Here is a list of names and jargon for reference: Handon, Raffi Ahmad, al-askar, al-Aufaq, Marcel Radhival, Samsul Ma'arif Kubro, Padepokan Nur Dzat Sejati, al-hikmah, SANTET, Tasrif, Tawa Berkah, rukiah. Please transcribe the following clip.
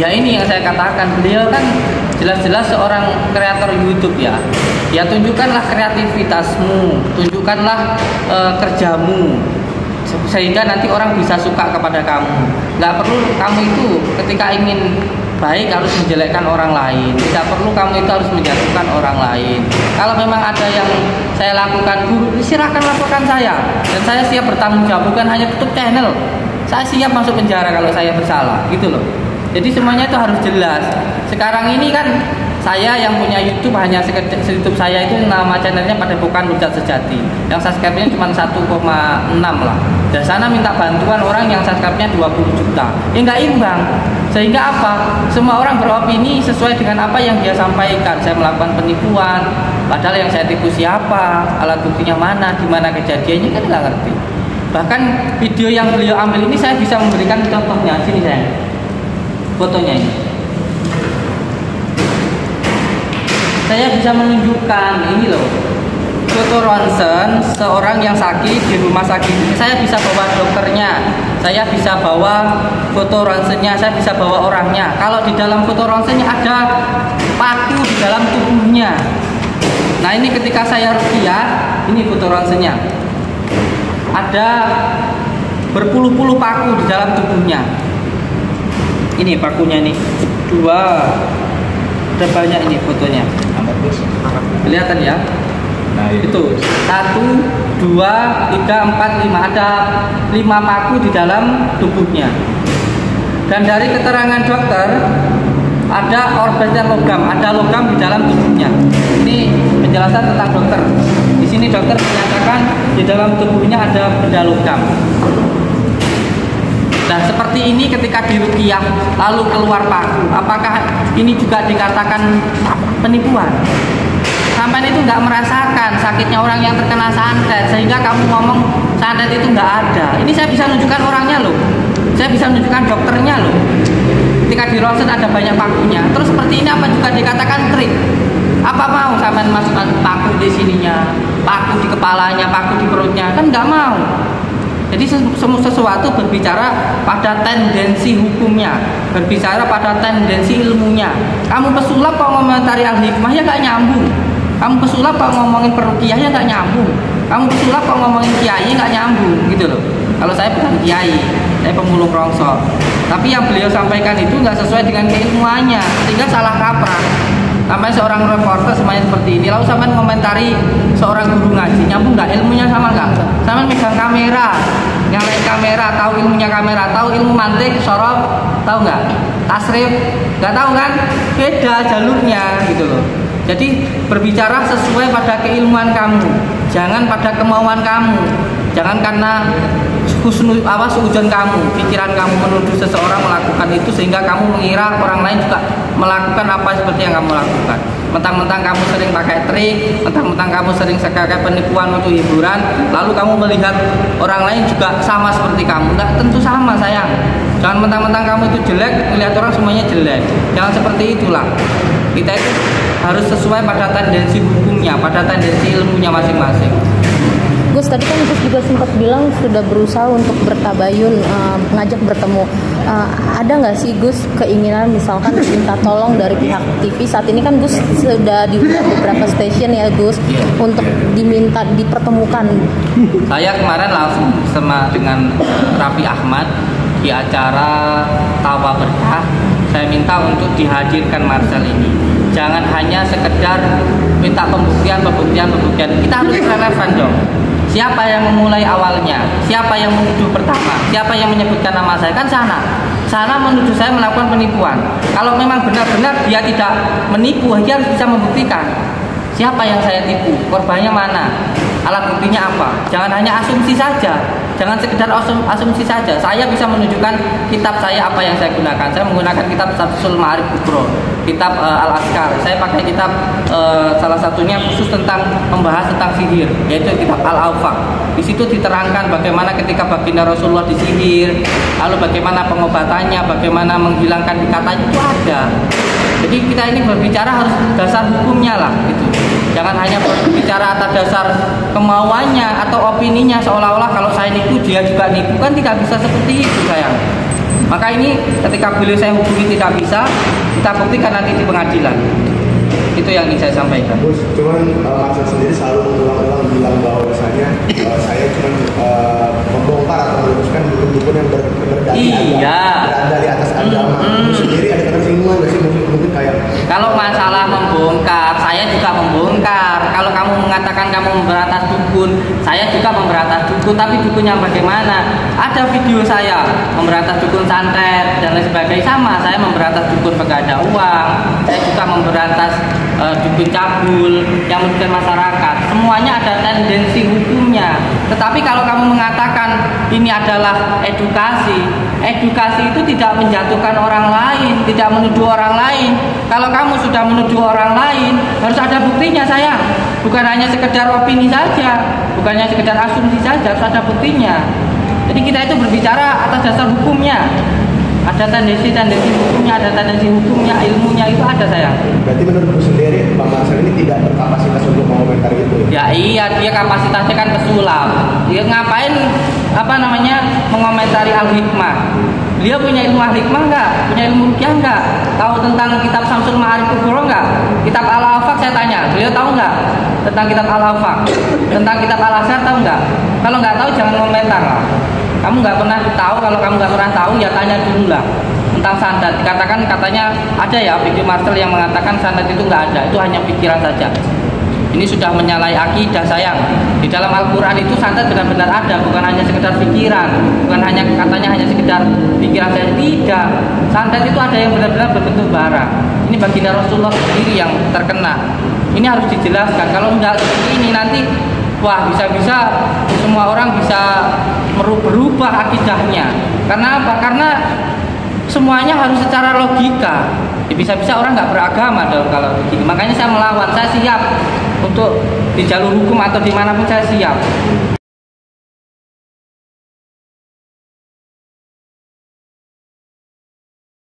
Ya ini yang saya katakan, beliau kan jelas-jelas seorang kreator YouTube ya. Ya tunjukkanlah kreativitasmu, tunjukkanlah kerjamu, sehingga nanti orang bisa suka kepada kamu. Nggak perlu kamu itu ketika ingin baik harus menjelekkan orang lain. Tidak perlu kamu itu harus menjatuhkan orang lain. Kalau memang ada yang saya lakukan buruk, silahkan laporkan saya. Dan saya siap bertanggung jawab, bukan hanya tutup channel. Saya siap masuk penjara kalau saya bersalah, gitu loh. Jadi semuanya itu harus jelas. Sekarang ini kan saya yang punya YouTube, hanya YouTube saya itu nama channelnya Padepokan Nur Dzat Sejati. Yang subscribe-nya cuma 1,6 lah. Dan sana minta bantuan orang yang subscribe-nya 20 juta. Ya nggak imbang. Sehingga apa? Semua orang beropini sesuai dengan apa yang dia sampaikan. Saya melakukan penipuan, padahal yang saya tipu siapa, alat buktinya mana, di mana kejadiannya kan nggak ngerti. Bahkan video yang beliau ambil ini saya bisa memberikan contohnya. Sini saya fotonya ini. Saya bisa menunjukkan ini loh, foto ronsen seorang yang sakit di rumah sakit. Saya bisa bawa dokternya, saya bisa bawa foto ronsennya, saya bisa bawa orangnya. Kalau di dalam foto ronsennya ada paku di dalam tubuhnya. Nah ini ketika saya rukiah, ini foto ronsennya. Ada berpuluh-puluh paku di dalam tubuhnya. Ini pakunya nih, dua, ada banyak ini fotonya. Kelihatan ya? Nah, itu 1, 2, 3, 4, 5, ada 5 paku di dalam tubuhnya. Dan dari keterangan dokter ada orbitnya logam, ada logam di dalam tubuhnya. Ini penjelasan tentang dokter. Di sini dokter menyatakan di dalam tubuhnya ada benda logam. Nah seperti ini ketika diruqyah lalu keluar paku, apakah ini juga dikatakan penipuan? Sampai itu nggak merasakan sakitnya orang yang terkena santet, sehingga kamu ngomong santet itu nggak ada. Ini saya bisa menunjukkan orangnya loh, saya bisa menunjukkan dokternya loh. Ketika di ronsen ada banyak pakunya. Terus seperti ini apa juga dikatakan trik? Apa mau sampai masukkan paku di sininya, paku di kepalanya, paku di perutnya? Kan nggak mau. Jadi semua sesuatu berbicara pada tendensi hukumnya, berbicara pada tendensi ilmunya. Kamu pesulap kok komentari al-hikmah ya nggak nyambung. Kamu pesulap kok ngomongin perukiahnya nggak nyambung. Kamu pesulap kok ngomongin kiai nggak nyambung, gitu loh. Kalau saya bukan kiai, saya pemulung rongsok. Tapi yang beliau sampaikan itu nggak sesuai dengan keilmuannya, sehingga salah kaprah. Sampai seorang reporter semuanya seperti ini, lalu sampai komentari seorang guru ngaji, nyambung nggak ilmunya sama nggak? Sama megang kamera, nyalain kamera, tahu ilmunya kamera, tahu ilmu mantik, sorot, tahu nggak? Tasrif, nggak tahu kan? Beda jalurnya gitu loh. Jadi berbicara sesuai pada keilmuan kamu, jangan pada kemauan kamu, jangan karena seujun kamu, pikiran kamu menuduh seseorang melakukan itu sehingga kamu mengira orang lain juga melakukan apa seperti yang kamu lakukan. Mentang-mentang kamu sering pakai trik, mentang-mentang kamu sering sekali penipuan untuk hiburan, lalu kamu melihat orang lain juga sama seperti kamu. Nggak tentu sama sayang. Jangan mentang-mentang kamu itu jelek, melihat orang semuanya jelek. Jangan seperti itulah. Kita itu harus sesuai pada tendensi hukumnya, pada tendensi ilmunya masing-masing. Gus, tadi kan Gus juga sempat bilang sudah berusaha untuk bertabayun, ngajak bertemu. Ada nggak sih Gus keinginan misalkan minta tolong dari pihak TV? Saat ini kan Gus sudah diundang beberapa stasiun ya Gus, untuk diminta dipertemukan. Saya kemarin langsung sama dengan Raffi Ahmad di acara Tawa Berkah. Saya minta untuk dihadirkan Marcel ini. Jangan hanya sekedar minta pembuktian. Kita harus relevan dong. Siapa yang memulai awalnya? Siapa yang menuduh pertama? Siapa yang menyebutkan nama saya? Kan sana. Sana menuduh saya melakukan penipuan. Kalau memang benar-benar dia tidak menipu, dia harus bisa membuktikan. Siapa yang saya tipu? Korbannya mana? Alat buktinya apa? Jangan hanya asumsi saja. Jangan sekedar asumsi saja. Saya bisa menunjukkan kitab saya apa yang saya gunakan. Saya menggunakan kitab Samsul Ma'arif Kubro, kitab al-askar. Saya pakai kitab salah satunya khusus tentang membahas tentang sihir, yaitu kitab al-aufaq. Di situ diterangkan bagaimana ketika baginda Rasulullah disihir, lalu bagaimana pengobatannya, bagaimana menghilangkan ikatan itu ada. Jadi kita ini berbicara harus dasar hukumnya lah gitu. Jangan hanya berbicara atas dasar kemauannya atau opininya seolah-olah kalau saya nipu dia juga nipu, kan tidak bisa seperti itu sayang. Maka ini ketika beliau saya hubungi tidak bisa, kita buktikan nanti di pengadilan. Itu yang ingin saya sampaikan. Bos, cuman Aksan sendiri selalu mengulang-ulang bilang bahwasanya saya cuma membongkar atau meluruskan dukun-dukun yang berada di atas agama. Sendiri ada ketersinggungan nggak sih mungkin kayak? Kalau masalah membongkar, saya juga membongkar. Kalau kamu mengatakan kamu memberantas dukun, saya juga memberantas dukun. Tapi dukunnya bagaimana? Ada video saya memberantas dukun santet dan lain sebagainya. Sama, saya memberantas dukun pengada uang. Saya juga memberantas dukun cabul yang merugikan masyarakat. Semuanya ada tendensi hukumnya. Tetapi kalau kamu mengatakan ini adalah edukasi, edukasi itu tidak menjatuhkan orang lain, tidak menuduh orang lain. Kalau kamu sudah menuduh orang lain, harus ada buktinya sayang. Bukan hanya sekedar opini saja, bukan hanya sekedar asumsi saja, harus ada buktinya. Jadi kita itu berbicara atas dasar hukumnya. Ada tendensi-tendensi hukumnya, ada tendensi hukumnya, ilmunya itu ada sayang. Berarti menurut sendiri, Bang Hasan ini tidak berkapasitas untuk mengomentar itu ya? Ya iya, dia kapasitasnya kan pesulap. Dia ngapain, mengomentari al-hikmah. Dia punya ilmu al-hikmah enggak? Punya ilmu rukyah enggak? Tahu tentang kitab Samsul Ma'arif Kubro enggak? Kitab al-Aufaq saya tanya, beliau tahu enggak? Tentang kitab al-Aufaq, tentang kitab al-askar tahu enggak? Kalau enggak tahu jangan komentar lah. Kamu nggak pernah tahu, kalau kamu nggak pernah tahu ya tanya dulu lah tentang santet. Dikatakan katanya ada ya video Marcel yang mengatakan santet itu nggak ada, itu hanya pikiran saja. Ini sudah menyalahi akidah sayang. Di dalam Al-Quran itu santet benar-benar ada, bukan hanya sekedar pikiran, bukan hanya katanya hanya sekedar pikiran saja. Tidak, santet itu ada yang benar-benar berbentuk barang. Ini baginda Rasulullah sendiri yang terkena. Ini harus dijelaskan. Kalau nggak ini nanti wah, bisa-bisa semua orang bisa berubah akidahnya. Karena apa? Karena semuanya harus secara logika. Ya, bisa-bisa orang nggak beragama dong kalau begini. Makanya saya melawan, saya siap untuk di jalur hukum atau dimanapun saya siap.